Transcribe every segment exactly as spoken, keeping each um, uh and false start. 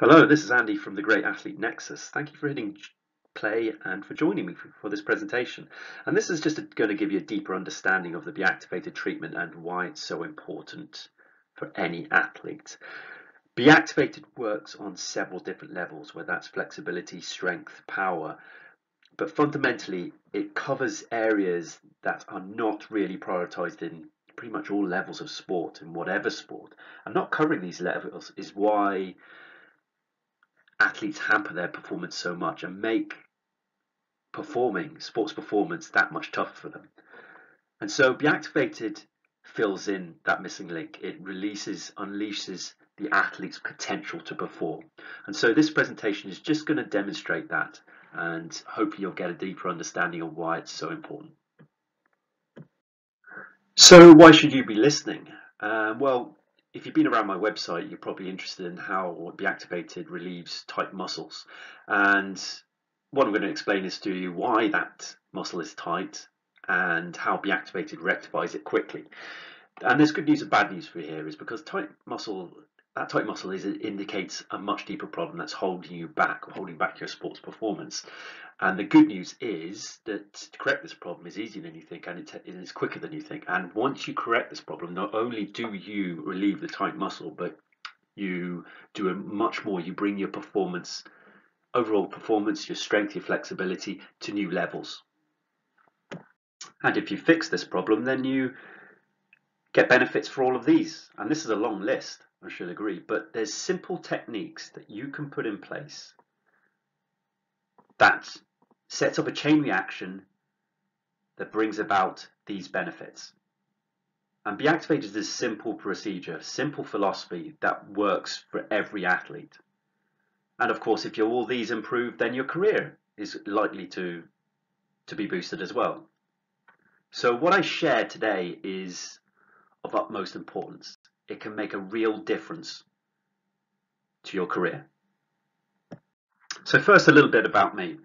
Hello, this is Andy from The Great Athlete Nexus. Thank you for hitting play and for joining me for this presentation. And this is just a, going to give you a deeper understanding of the Be-Activated treatment and why it's so important for any athlete. Be-Activated works on several different levels, whether that's flexibility, strength, power, but fundamentally it covers areas that are not really prioritized in pretty much all levels of sport, in whatever sport. And not covering these levels is why athletes hamper their performance so much and make performing sports performance that much tougher for them. And so Be-Activated fills in that missing link. It releases, unleashes the athlete's potential to perform. And so this presentation is just going to demonstrate that, and hopefully you'll get a deeper understanding of why it's so important. So why should you be listening? Uh, well, if you've been around my website, you're probably interested in how Be-Activated relieves tight muscles. And what I'm going to explain is to you why that muscle is tight and how Be-Activated rectifies it quickly. And there's good news and bad news for you here, is because tight muscle, that tight muscle is, it indicates a much deeper problem that's holding you back, or holding back your sports performance. And the good news is that to correct this problem is easier than you think, and it is quicker than you think. And once you correct this problem, not only do you relieve the tight muscle, but you do a much more, you bring your performance, overall performance, your strength, your flexibility to new levels. And if you fix this problem, then you get benefits for all of these. And this is a long list, I should agree, but there's simple techniques that you can put in place that sets up a chain reaction that brings about these benefits. And Be-Activated is a simple procedure, simple philosophy that works for every athlete. And of course, if you're all these improved, then your career is likely to, to be boosted as well. So what I share today is of utmost importance. It can make a real difference to your career. So first, a little bit about me.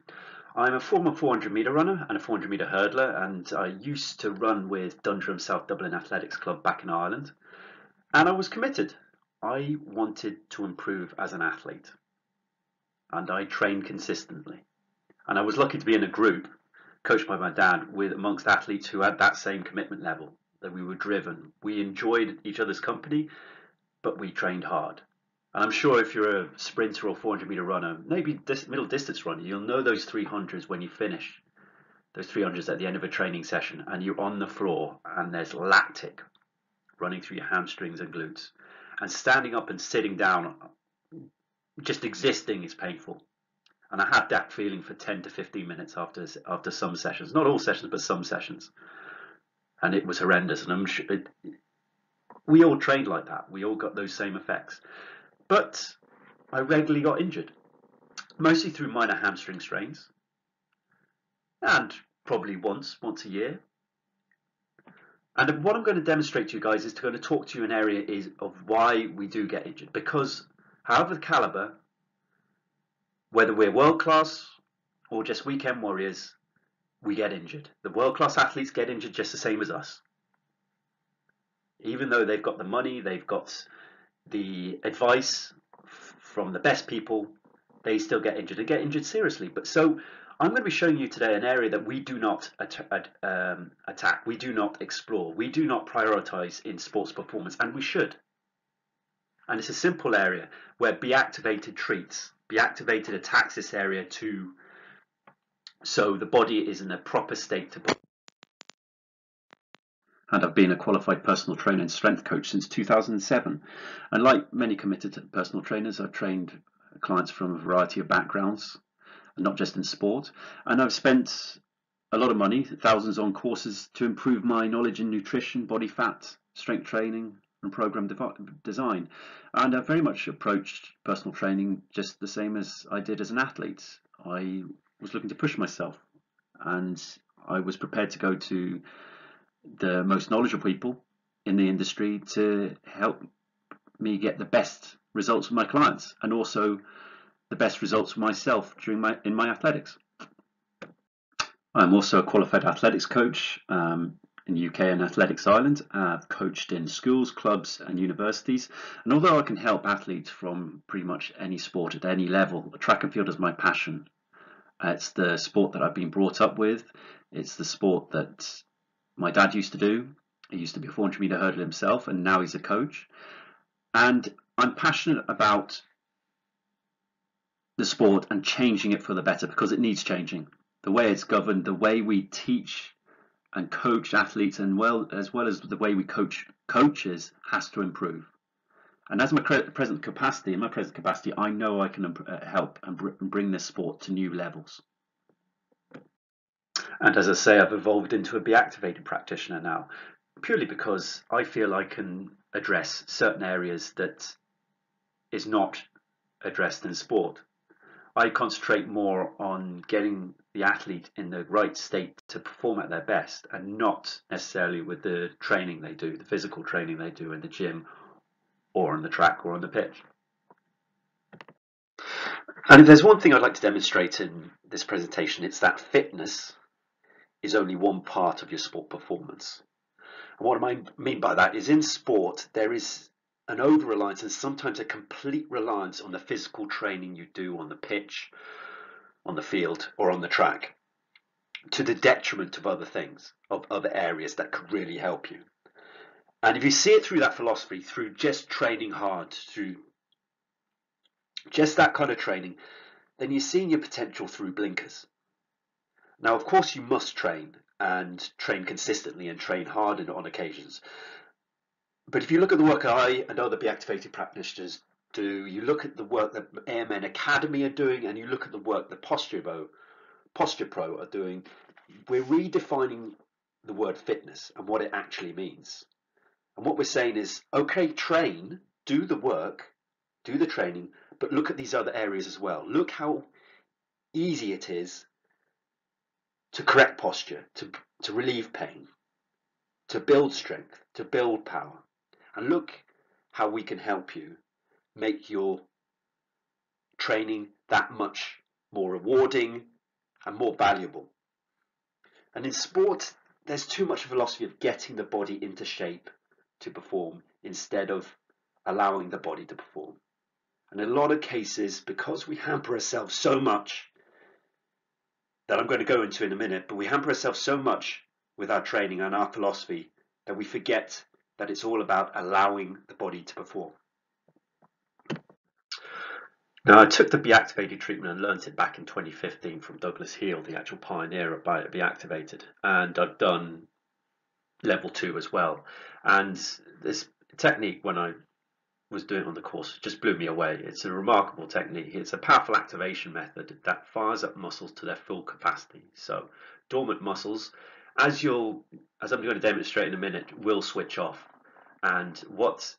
I'm a former four hundred metre runner and a four hundred metre hurdler, and I used to run with Dundrum South Dublin Athletics Club back in Ireland. And I was committed. I wanted to improve as an athlete, and I trained consistently. And I was lucky to be in a group, coached by my dad, with amongst athletes who had that same commitment level, that we were driven. We enjoyed each other's company, but we trained hard. And I'm sure if you're a sprinter or four hundred metre runner, maybe this middle distance runner, you'll know those three hundreds when you finish, those three hundreds at the end of a training session, and you're on the floor and there's lactic running through your hamstrings and glutes. And standing up and sitting down, just existing is painful. And I had that feeling for ten to fifteen minutes after, after some sessions, not all sessions, but some sessions. And it was horrendous. And I'm sure it, we all trained like that. We all got those same effects. But I regularly got injured, mostly through minor hamstring strains, and probably once, once a year. And what I'm going to demonstrate to you guys is to going to talk to you an area is of why we do get injured. Because however the caliber, whether we're world class or just weekend warriors, we get injured. The world-class athletes get injured just the same as us. Even though they've got the money, they've got the advice from the best people, they still get injured and get injured seriously. But so I'm going to be showing you today an area that we do not at um, attack, we do not explore, we do not prioritize in sports performance, and we should. And it's a simple area where Be-Activated treats. Be-Activated attacks this area to so the body is in a proper state to perform. And I've been a qualified personal trainer and strength coach since two thousand seven. And like many committed personal trainers, I've trained clients from a variety of backgrounds, and not just in sport. And I've spent a lot of money, thousands, on courses to improve my knowledge in nutrition, body fat, strength training, and program design. And I've very much approached personal training just the same as I did as an athlete. I was looking to push myself, and I was prepared to go to the most knowledgeable people in the industry to help me get the best results for my clients, and also the best results for myself during my in my athletics. I'm also a qualified athletics coach, um, in the U K and Athletics Ireland. Uh, I've coached in schools, clubs and universities, and although I can help athletes from pretty much any sport at any level, track and field is my passion. Uh, it's the sport that I've been brought up with. It's the sport that my dad used to do. He used to be a four hundred meter hurdler himself, and now he's a coach. And I'm passionate about the sport and changing it for the better, because it needs changing. The way it's governed, the way we teach and coach athletes, and well as well as the way we coach coaches, has to improve. And as my present capacity, in my present capacity, I know I can help and bring this sport to new levels. And as I say, I've evolved into a Be-Activated practitioner now, purely because I feel I can address certain areas that is not addressed in sport. I concentrate more on getting the athlete in the right state to perform at their best, and not necessarily with the training they do, the physical training they do in the gym or on the track or on the pitch. And if there's one thing I'd like to demonstrate in this presentation, it's that fitness is only one part of your sport performance. And what I mean by that is, in sport there is an over-reliance and sometimes a complete reliance on the physical training you do on the pitch, on the field or on the track, to the detriment of other things, of other areas that could really help you. And if you see it through that philosophy, through just training hard, through just that kind of training, then you're seeing your potential through blinkers. Now, of course, you must train and train consistently and train hard on occasions. But if you look at the work I and other Be-Activated practitioners do, you look at the work that Airmen Academy are doing, and you look at the work that Posture Pro, Posture Pro are doing, we're redefining the word fitness and what it actually means. And what we're saying is, okay, train, do the work, do the training, but look at these other areas as well. Look how easy it is to correct posture, to, to relieve pain, to build strength, to build power. And look how we can help you make your training that much more rewarding and more valuable. And in sport, there's too much philosophy of getting the body into shape to perform instead of allowing the body to perform. And in a lot of cases, because we hamper ourselves so much, that I'm going to go into in a minute, but we hamper ourselves so much with our training and our philosophy that we forget that it's all about allowing the body to perform. Now, I took the Be-Activated treatment and learnt it back in twenty fifteen from Douglas Heel, the actual pioneer of Be-Activated, and I've done level two as well. And this technique, when I was doing it on the course, just blew me away. It's a remarkable technique. It's a powerful activation method that fires up muscles to their full capacity. So dormant muscles, as you'll, as I'm going to demonstrate in a minute, will switch off. And what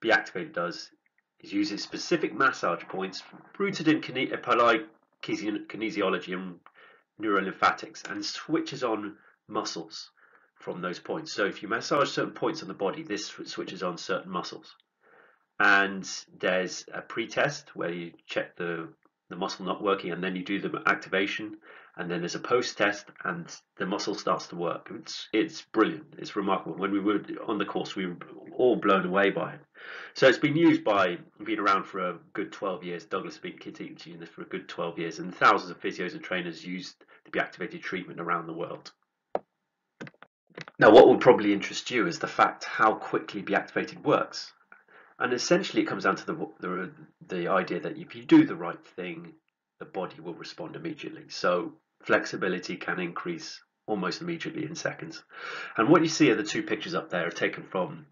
Be-Activated does is uses specific massage points rooted in applied kinesiology and neurolymphatics, and switches on muscles from those points. So if you massage certain points on the body, this switches on certain muscles. And there's a pre-test where you check the, the muscle not working, and then you do the activation, and then there's a post-test and the muscle starts to work. It's, it's brilliant. It's remarkable. When we were on the course, we were all blown away by it. So it's been used by, been around for a good twelve years. Douglas has been teaching this for a good twelve years, and thousands of physios and trainers used the Be-Activated treatment around the world. Now, what will probably interest you is the fact how quickly Be-Activated works. And essentially it comes down to the, the, the idea that if you do the right thing, the body will respond immediately. So flexibility can increase almost immediately in seconds. And what you see are the two pictures up there are taken from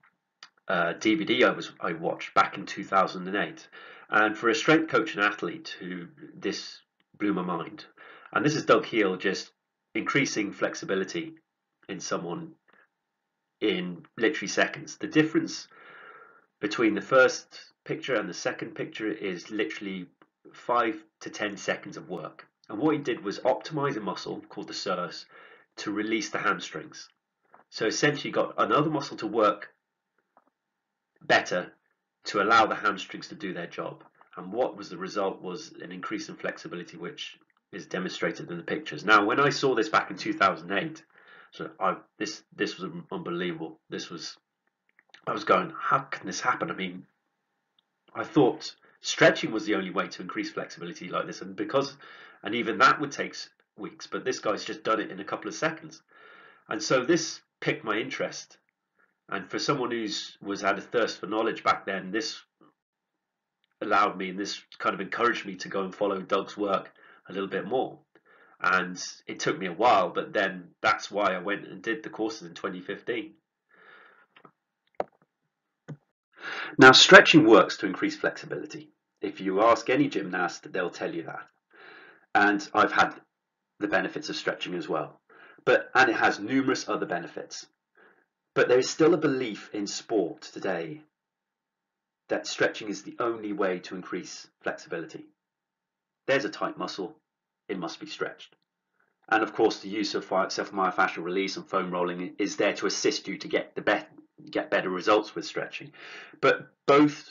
a D V D I, was, I watched back in two thousand eight. And for a strength coach and athlete, who this blew my mind. And this is Doug Heel just increasing flexibility in someone in literally seconds. The difference between the first picture and the second picture is literally five to ten seconds of work. And what he did was optimize a muscle called the serves to release the hamstrings. So essentially got another muscle to work better to allow the hamstrings to do their job. And what was the result was an increase in flexibility, which is demonstrated in the pictures. Now, when I saw this back in two thousand eight, So I this this was unbelievable. This was I was going, how can this happen? I mean, I thought stretching was the only way to increase flexibility like this, and because and even that would take weeks, but this guy's just done it in a couple of seconds. And so this piqued my interest. And for someone who's was had a thirst for knowledge back then, this allowed me and this kind of encouraged me to go and follow Doug's work a little bit more. And it took me a while, but then that's why I went and did the courses in twenty fifteen. Now, stretching works to increase flexibility. If you ask any gymnast, they'll tell you that. And I've had the benefits of stretching as well. But and it has numerous other benefits. But there is still a belief in sport today that stretching is the only way to increase flexibility. There's a tight muscle, it must be stretched. And of course, the use of self-myofascial release and foam rolling is there to assist you to get the best, get better results with stretching. But both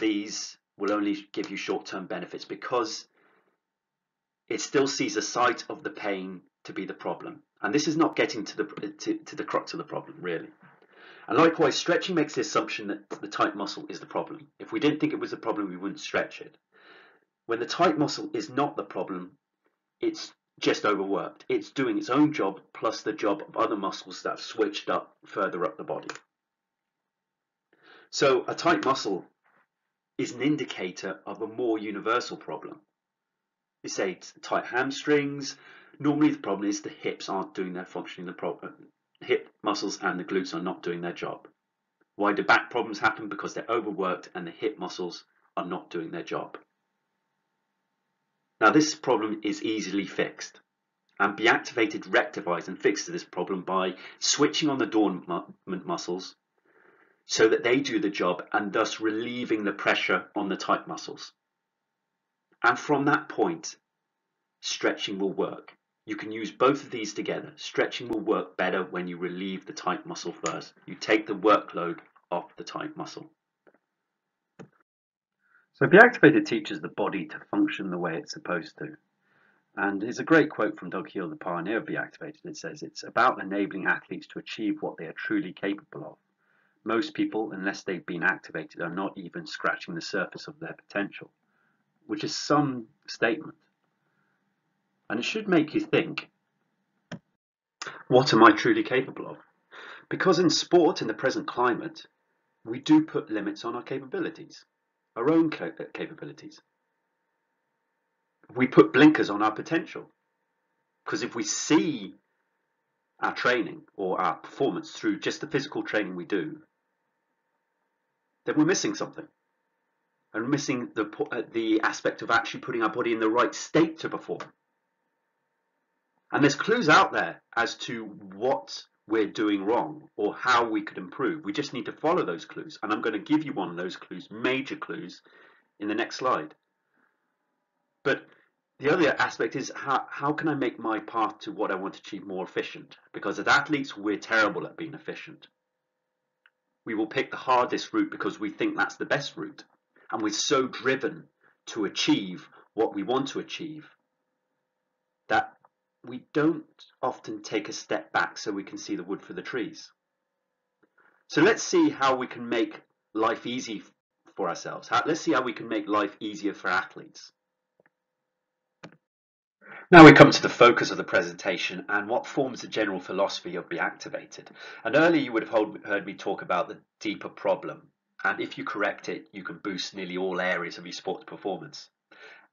these will only give you short-term benefits because it still sees the site of the pain to be the problem. And this is not getting to the, to, to the crux of the problem, really. And likewise, stretching makes the assumption that the tight muscle is the problem. If we didn't think it was a problem, we wouldn't stretch it. When the tight muscle is not the problem, it's just overworked. It's doing its own job, plus the job of other muscles that have switched up further up the body. So a tight muscle is an indicator of a more universal problem. You say tight hamstrings. Normally the problem is the hips aren't doing their functioning. The problem, hip muscles and the glutes are not doing their job. Why do back problems happen? Because they're overworked and the hip muscles are not doing their job. Now this problem is easily fixed, and Be-Activated rectifies and fixes this problem by switching on the dormant muscles so that they do the job and thus relieving the pressure on the tight muscles. And from that point, stretching will work. You can use both of these together. Stretching will work better when you relieve the tight muscle first. You take the workload off the tight muscle. So Be-Activated teaches the body to function the way it's supposed to. And it's a great quote from Doug Heel, the pioneer of Be-Activated. It says, "It's about enabling athletes to achieve what they are truly capable of. Most people, unless they've been activated, are not even scratching the surface of their potential," which is some statement. And it should make you think, what am I truly capable of? Because in sport, in the present climate, we do put limits on our capabilities, our own capabilities. We put blinkers on our potential, because if we see our training or our performance through just the physical training we do, then we're missing something. And missing the, the aspect of actually putting our body in the right state to perform. And there's clues out there as to what we're doing wrong or how we could improve. We just need to follow those clues. And I'm going to give you one of those clues, major clues, in the next slide. But the other aspect is how, how can I make my path to what I want to achieve more efficient? Because as athletes, we're terrible at being efficient. We will pick the hardest route because we think that's the best route. And we're so driven to achieve what we want to achieve that we don't often take a step back so we can see the wood for the trees. So let's see how we can make life easy for ourselves. How, let's see how we can make life easier for athletes. Now we come to the focus of the presentation and what forms the general philosophy of Be-Activated. And earlier you would have heard me talk about the deeper problem. And if you correct it, you can boost nearly all areas of your sports performance.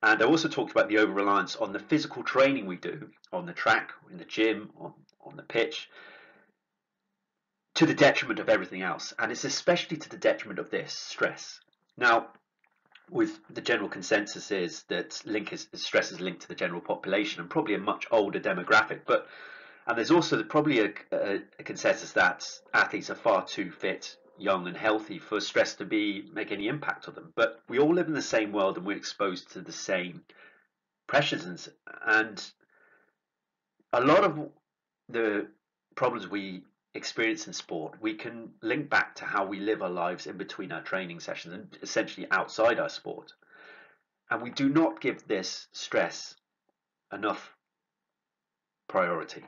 And I also talked about the over-reliance on the physical training we do on the track, in the gym, on, on the pitch, to the detriment of everything else. And it's especially to the detriment of this, stress. Now, with the general consensus is that link is, stress is linked to the general population and probably a much older demographic. But and there's also probably a, a, a consensus that athletes are far too fit, young and healthy for stress to be make any impact on them, but we all live in the same world and we're exposed to the same pressures, and, and a lot of the problems we experience in sport we can link back to how we live our lives in between our training sessions and essentially outside our sport, and we do not give this stress enough priority.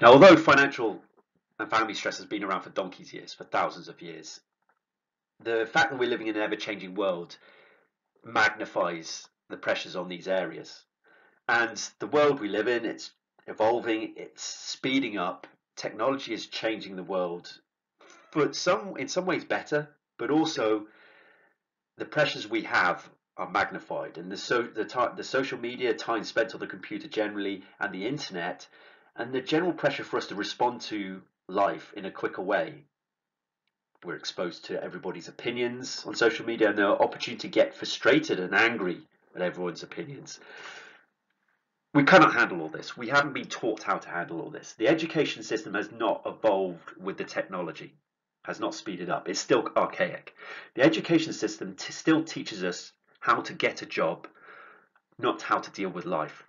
Now, although financial and family stress has been around for donkey's years, for thousands of years, the fact that we're living in an ever-changing world magnifies the pressures on these areas. And the world we live in, it's evolving, it's speeding up. Technology is changing the world, but some, in some ways better, but also the pressures we have are magnified. And the, so, the, the social media, time spent on the computer generally, and the internet, and the general pressure for us to respond to life in a quicker way. We're exposed to everybody's opinions on social media, and there are opportunities to get frustrated and angry at everyone's opinions. We cannot handle all this. We haven't been taught how to handle all this. The education system has not evolved with the technology, has not speeded up. It's still archaic. The education system t- still teaches us how to get a job, not how to deal with life.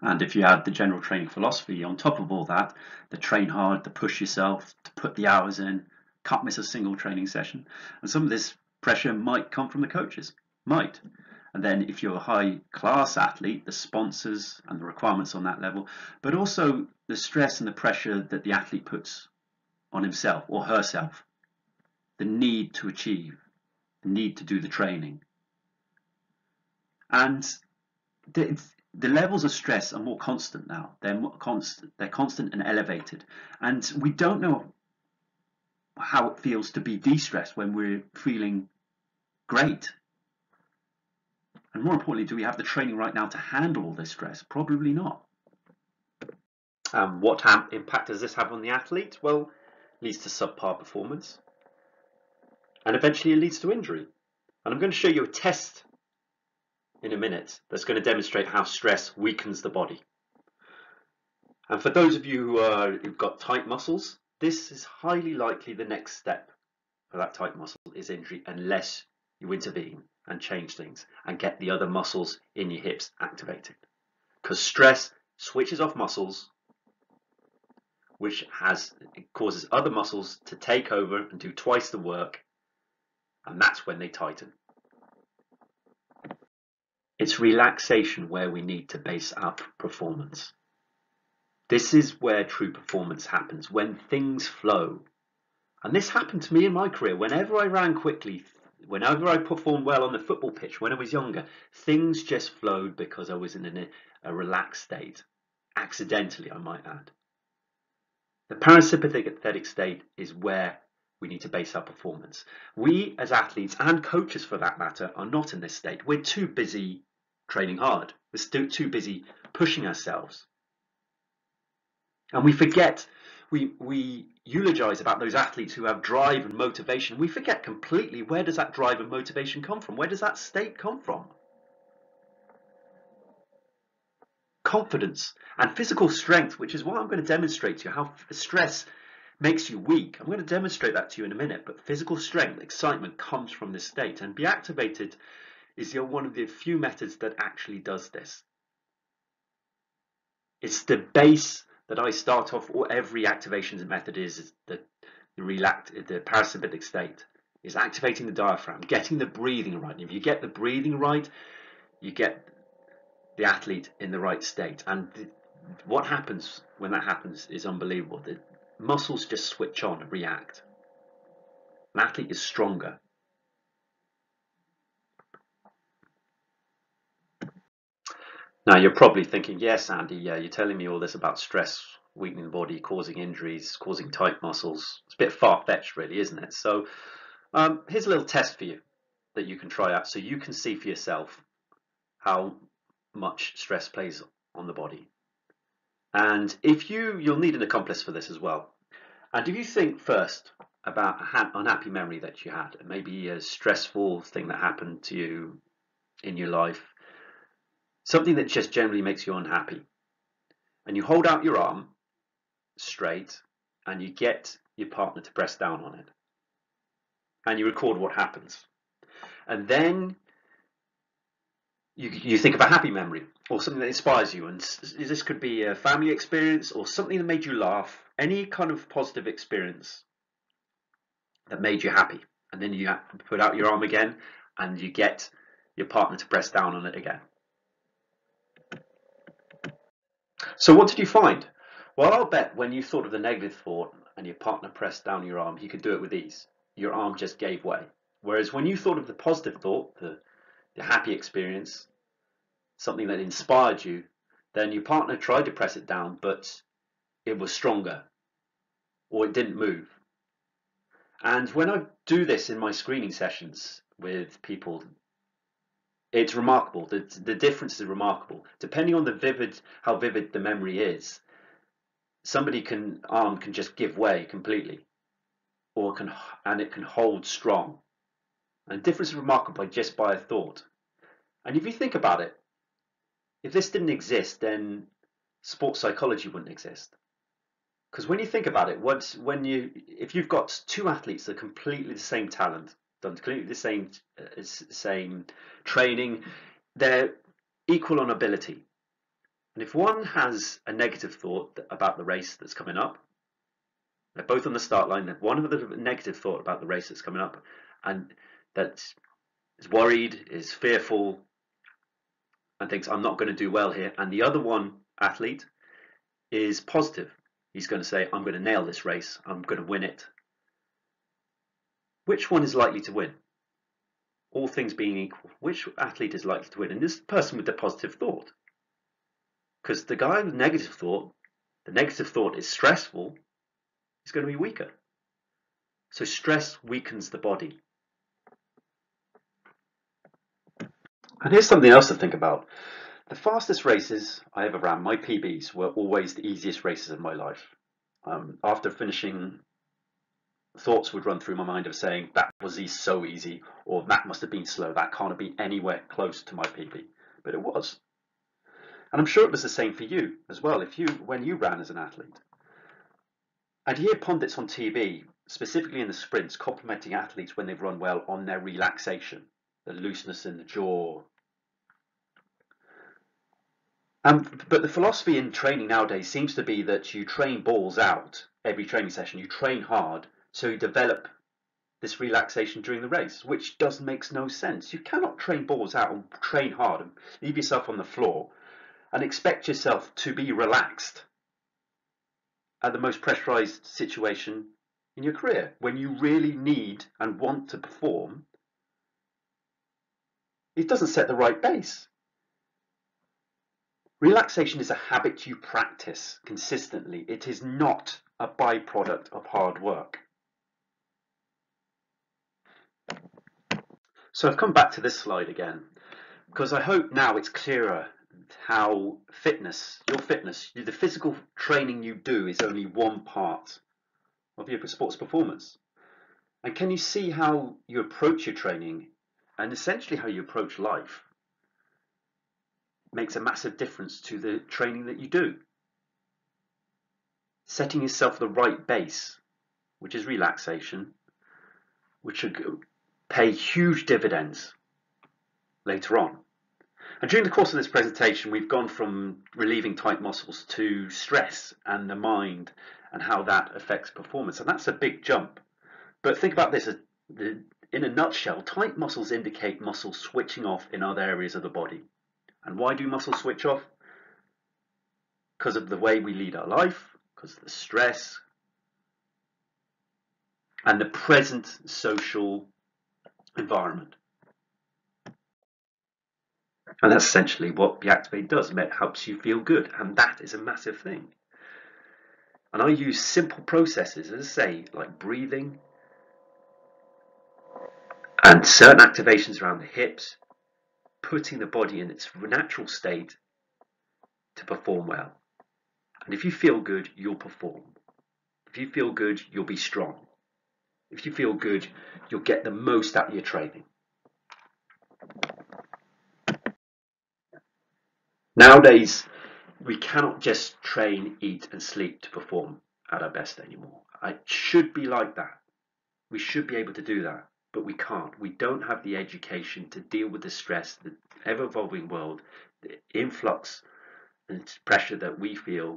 And if you add the general training philosophy on top of all that, the train hard, the push yourself, to put the hours in, can't miss a single training session. And some of this pressure might come from the coaches, might. And then if you're a high class athlete, the sponsors and the requirements on that level, but also the stress and the pressure that the athlete puts on himself or herself, the need to achieve, the need to do the training. And the, the levels of stress are more constant now. They're more constant, they're constant and elevated. And we don't know how it feels to be de-stressed when we're feeling great. And more importantly, do we have the training right now to handle all this stress? Probably not. Um, what ha- impact does this have on the athlete? Well, it leads to subpar performance. And eventually it leads to injury. And I'm going to show you a test in a minute that's going to demonstrate how stress weakens the body. And for those of you who, uh, who've got tight muscles, this is highly likely the next step for that tight muscle is injury, unless you intervene and change things and get the other muscles in your hips activated, because stress switches off muscles, which has it causes other muscles to take over and do twice the work, and that's when they tighten. It's relaxation where we need to base up performance. This is where true performance happens, when things flow. And this happened to me in my career. Whenever I ran quickly, whenever I performed well on the football pitch when I was younger, things just flowed because I was in an, a relaxed state, accidentally I might add. The parasympathetic state is where we need to base our performance. We as athletes and coaches for that matter are not in this state. We're too busy training hard. We're still too busy pushing ourselves. And we forget, we, we eulogize about those athletes who have drive and motivation. We forget completely, where does that drive and motivation come from? Where does that state come from? Confidence and physical strength, which is what I'm going to demonstrate to you, how stress makes you weak. I'm going to demonstrate that to you in a minute, but physical strength, excitement comes from this state, and Be-Activated is one of the few methods that actually does this. It's the base that I start off, or every activation method is, is the, the, relax, the parasympathetic state, is activating the diaphragm, getting the breathing right. And if you get the breathing right, you get the athlete in the right state. And the, what happens when that happens is unbelievable. The muscles just switch on and react. An athlete is stronger. Now, you're probably thinking, yes, Andy, yeah, you're telling me all this about stress weakening the body, causing injuries, causing tight muscles. It's a bit far-fetched, really, isn't it? So um, here's a little test for you that you can try out so you can see for yourself how much stress plays on the body. And if you, you'll need an accomplice for this as well. And if you think first about an unhappy memory that you had, maybe a stressful thing that happened to you in your life, something that just generally makes you unhappy. And you hold out your arm straight and you get your partner to press down on it. And you record what happens. And then you, you think of a happy memory or something that inspires you. And this could be a family experience or something that made you laugh, any kind of positive experience that made you happy. And then you put out your arm again and you get your partner to press down on it again. So what did you find? Well, I'll bet when you thought of the negative thought and your partner pressed down your arm, he could do it with ease. Your arm just gave way. Whereas when you thought of the positive thought, the, the happy experience, something that inspired you, then your partner tried to press it down, but it was stronger or it didn't move. And when I do this in my screening sessions with people, it's remarkable. The, the difference is remarkable. Depending on the vivid, how vivid the memory is, somebody can arm can just give way completely, or can and it can hold strong. And the difference is remarkable by just by a thought. And if you think about it, if this didn't exist, then sports psychology wouldn't exist. Because when you think about it, once when you if you've got two athletes that are completely the same talent, done completely the same uh, same training, they're equal on ability. And if one has a negative thought about the race that's coming up, they're both on the start line, they've one of the negative thought about the race that's coming up, and that is worried, is fearful, and thinks, I'm not going to do well here. And the other one, athlete, is positive. He's going to say, I'm going to nail this race, I'm going to win it. Which one is likely to win? All things being equal, which athlete is likely to win? And this person with the positive thought. Because the guy with negative thought, the negative thought is stressful, he's going to be weaker. So stress weakens the body. And here's something else to think about. The fastest races I ever ran, my P Bs, were always the easiest races of my life. Um, after finishing, thoughts would run through my mind of saying, that was so easy, or that must have been slow, that can't have been anywhere close to my P B. But it was. And I'm sure it was the same for you as well, if you, when you ran as an athlete. I'd hear pundits on T V, specifically in the sprints, complimenting athletes when they've run well on their relaxation, the looseness in the jaw. Um, but the philosophy in training nowadays seems to be that you train balls out every training session, you train hard, so you develop this relaxation during the race, which does makes no sense. You cannot train balls out and train hard and leave yourself on the floor and expect yourself to be relaxed at the most pressurized situation in your career, when you really need and want to perform. It doesn't set the right base. Relaxation is a habit you practice consistently. It is not a byproduct of hard work. So I've come back to this slide again, because I hope now it's clearer how fitness, your fitness, the physical training you do is only one part of your sports performance. And can you see how you approach your training and essentially how you approach life makes a massive difference to the training that you do? Setting yourself the right base, which is relaxation, which will pay huge dividends later on. And during the course of this presentation, we've gone from relieving tight muscles to stress and the mind and how that affects performance. And that's a big jump. But think about this as the, in a nutshell, tight muscles indicate muscles switching off in other areas of the body. And why do muscles switch off? Because of the way we lead our life, because of the stress, and the present social environment. And that's essentially what Be-Activated does. It helps you feel good, and that is a massive thing. And I use simple processes, as I say, like breathing, and certain activations around the hips, putting the body in its natural state to perform well. And if you feel good, you'll perform. If you feel good, you'll be strong. If you feel good, you'll get the most out of your training. Nowadays, we cannot just train, eat and sleep to perform at our best anymore. It should be like that. We should be able to do that. But we can't. We don't have the education to deal with the stress, the ever-evolving world, the influx and pressure that we feel,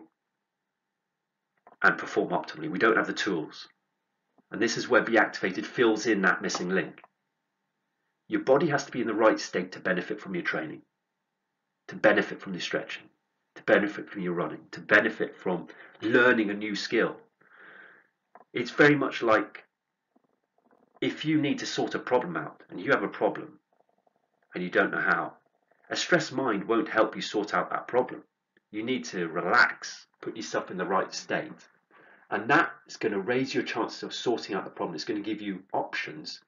and perform optimally. We don't have the tools. And this is where Be-Activated fills in that missing link. Your body has to be in the right state to benefit from your training, to benefit from your stretching, to to benefit from your running, to benefit from learning a new skill. It's very much like if you need to sort a problem out and you have a problem and you don't know how, a stressed mind won't help you sort out that problem. You need to relax, put yourself in the right state, and that is going to raise your chances of sorting out the problem. It's going to give you options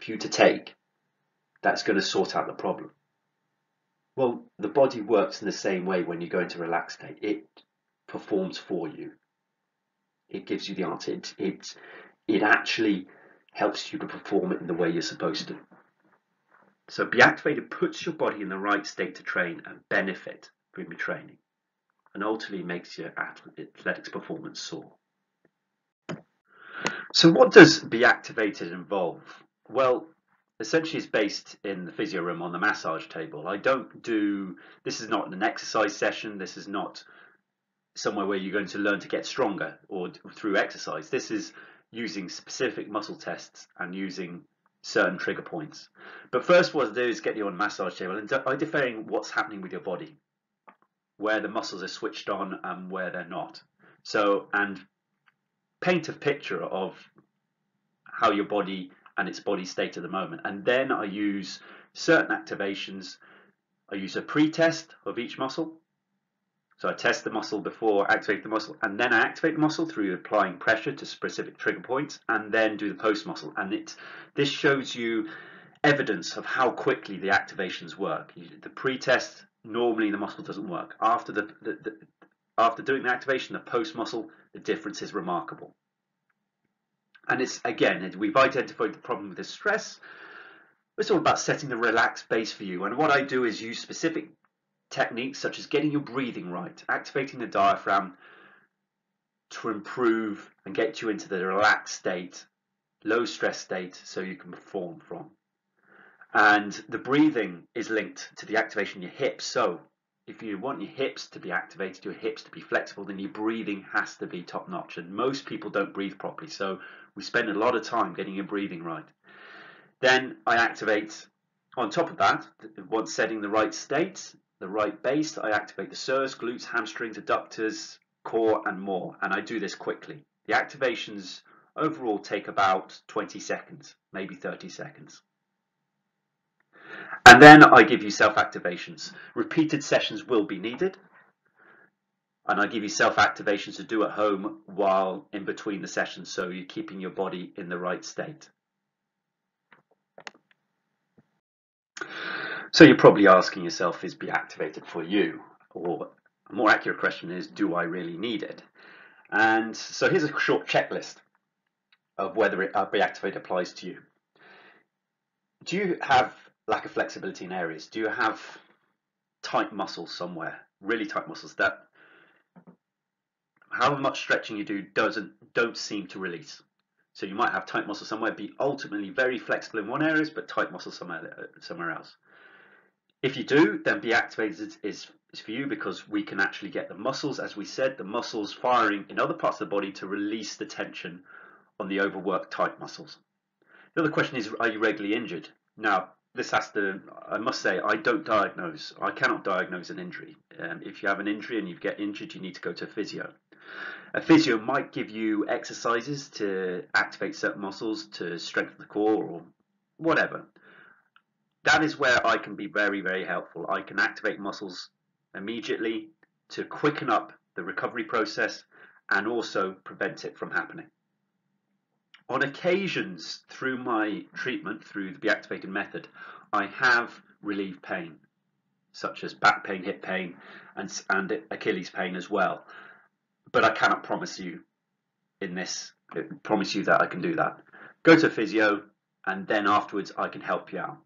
for you to take that's going to sort out the problem. Well, the body works in the same way when you go into relaxed state. It performs for you. It gives you the answer. It, it, it actually helps you to perform it in the way you're supposed to. So Be-Activated puts your body in the right state to train and benefit from your training, and ultimately makes your athletics performance soar. So what does Be-Activated involve? Well, essentially it's based in the physio room on the massage table. I don't do, this is not an exercise session. This is not somewhere where you're going to learn to get stronger or through exercise. This is using specific muscle tests and using certain trigger points. But first what I do is get you on the massage table and identifying what's happening with your body, where the muscles are switched on and where they're not. So, and paint a picture of how your body and its body state at the moment. And then I use certain activations. I use a pre-test of each muscle. So I test the muscle before I activate the muscle, and then I activate the muscle through applying pressure to specific trigger points, and then do the post muscle. And it, this shows you evidence of how quickly the activations work. You, the pre-test, normally the muscle doesn't work. After, the, the, the, after doing the activation, the post muscle, the difference is remarkable. And it's, again, we've identified the problem with the stress. It's all about setting the relaxed base for you. And what I do is use specific techniques such as getting your breathing right, activating the diaphragm to improve and get you into the relaxed state, low stress state, so you can perform from. And the breathing is linked to the activation of your hips. So if you want your hips to be activated, your hips to be flexible, then your breathing has to be top notch. And most people don't breathe properly. So we spend a lot of time getting your breathing right. Then I activate, on top of that, once setting the right state, the right base, I activate the serves, glutes, hamstrings, adductors, core, and more. And I do this quickly. The activations overall take about twenty seconds, maybe thirty seconds. And then I give you self-activations. Repeated sessions will be needed. And I give you self-activations to do at home while in between the sessions, so you're keeping your body in the right state. So you're probably asking yourself, is Be-Activated for you? Or a more accurate question is, do I really need it? And so here's a short checklist of whether it, uh, Be-Activated applies to you. Do you have lack of flexibility in areas? Do you have tight muscles somewhere, really tight muscles that how much stretching you do doesn't don't seem to release? So you might have tight muscles somewhere, be ultimately very flexible in one area, but tight muscles somewhere somewhere else. If you do, then Be-Activated is, is for you, because we can actually get the muscles, as we said, the muscles firing in other parts of the body to release the tension on the overworked tight muscles. The other question is, are you regularly injured? Now, this has to, I must say, I don't diagnose. I cannot diagnose an injury. Um, if you have an injury and you get injured, you need to go to a physio. A physio might give you exercises to activate certain muscles, to strengthen the core or whatever. That is where I can be very, very helpful. I can activate muscles immediately to quicken up the recovery process and also prevent it from happening. On occasions, through my treatment, through the Be-Activated method, I have relieved pain, such as back pain, hip pain, and, and Achilles pain as well. But I cannot promise you in this, promise you that I can do that. Go to physio, and then afterwards I can help you out.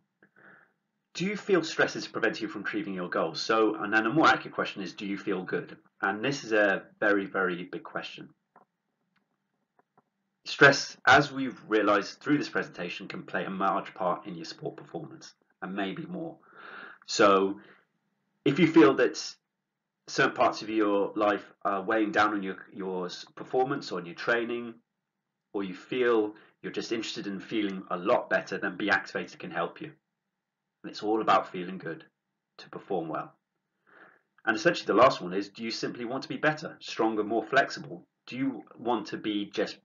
Do you feel stress is preventing you from achieving your goals? So, and then a more accurate question is, do you feel good? And this is a very, very big question. Stress, as we've realized through this presentation, can play a large part in your sport performance, and maybe more. So if you feel that certain parts of your life are weighing down on your, your performance or on your training, or you feel you're just interested in feeling a lot better, then Be-Activated can help you. And it's all about feeling good to perform well. And essentially the last one is, do you simply want to be better, stronger, more flexible? Do you want to be just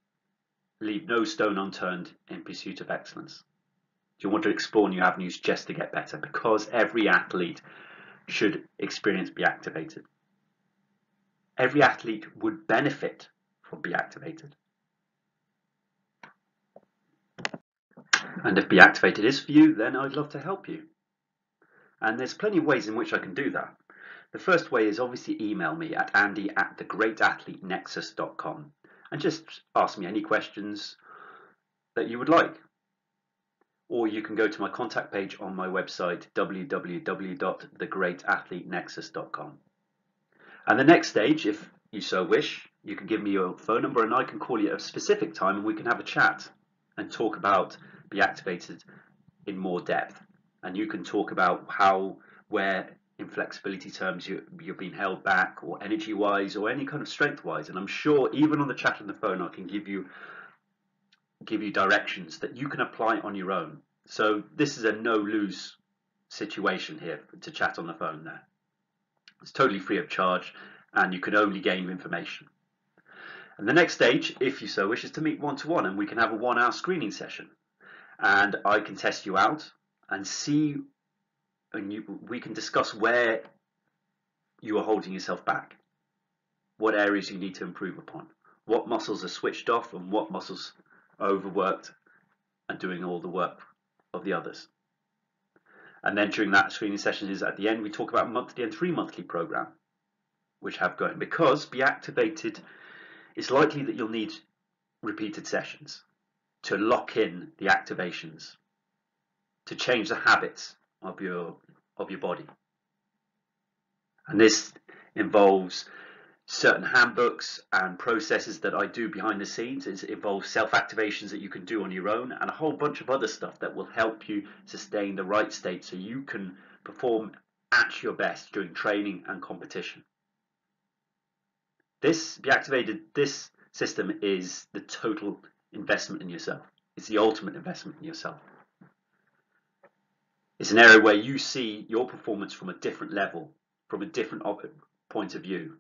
leave no stone unturned in pursuit of excellence? Do you want to explore new avenues just to get better? Because every athlete should experience Be-Activated. Every athlete would benefit from Be-Activated. And if Be-Activated is for you, then I'd love to help you. And there's plenty of ways in which I can do that. The first way is obviously email me at andy at the great athlete nexus dot com and just ask me any questions that you would like. Or you can go to my contact page on my website, w w w dot the great athlete nexus dot com. And the next stage, if you so wish, you can give me your phone number and I can call you at a specific time and we can have a chat and talk about Be-Activated in more depth. And you can talk about how, where in flexibility terms you, you're being held back, or energy wise, or any kind of strength wise. And I'm sure even on the chat on the phone, I can give you give you directions that you can apply on your own. So this is a no lose situation here to chat on the phone there. It's totally free of charge and you can only gain information. And the next stage, if you so wish, is to meet one-to-one and we can have a one hour screening session. And I can test you out and see, and you, we can discuss where you are holding yourself back, what areas you need to improve upon, what muscles are switched off and what muscles are overworked and doing all the work of the others. And then during that screening session is at the end, we talk about monthly and three monthly program, which have going, because Be-Activated, it's likely that you'll need repeated sessions to lock in the activations, to change the habits of your of your body. And this involves certain handbooks and processes that I do behind the scenes. It involves self-activations that you can do on your own and a whole bunch of other stuff that will help you sustain the right state so you can perform at your best during training and competition. This Be-Activated, this system is the total investment in yourself. It's the ultimate investment in yourself. It's an area where you see your performance from a different level, from a different point of view.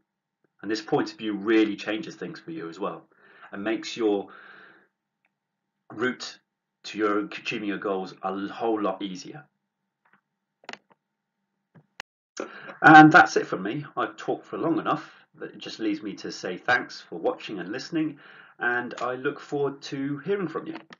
And this point of view really changes things for you as well and makes your route to your achieving your goals a whole lot easier. And that's it from me. I've talked for long enough. That it just leaves me to say thanks for watching and listening, and I look forward to hearing from you.